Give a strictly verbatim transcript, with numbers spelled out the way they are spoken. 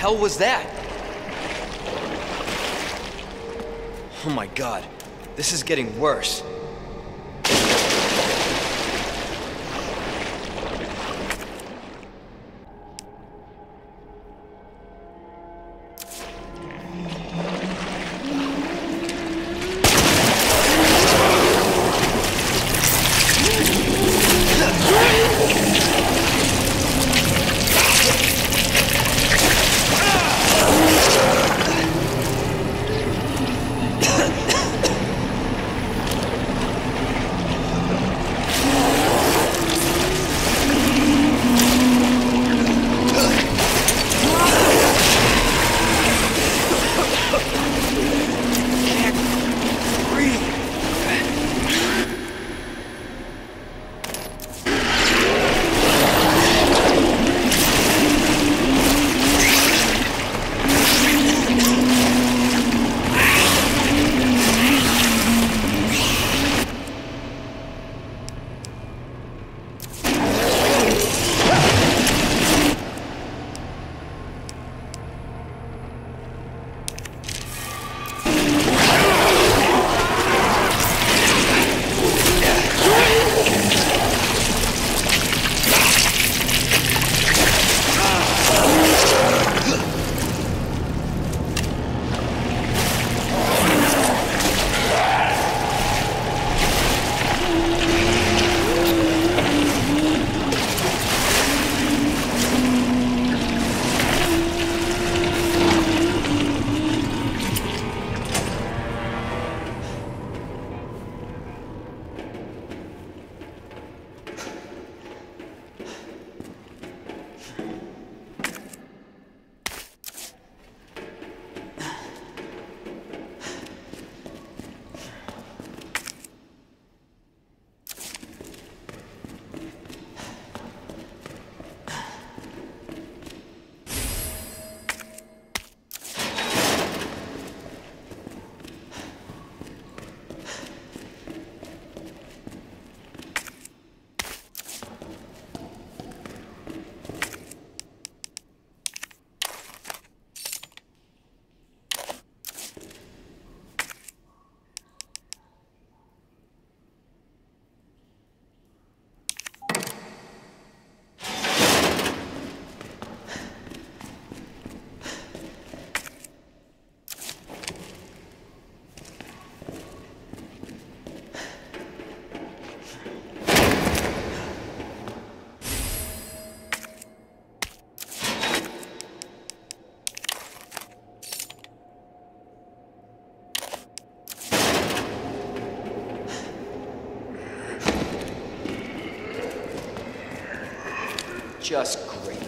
hell was that? Oh my God, this is getting worse. Just great.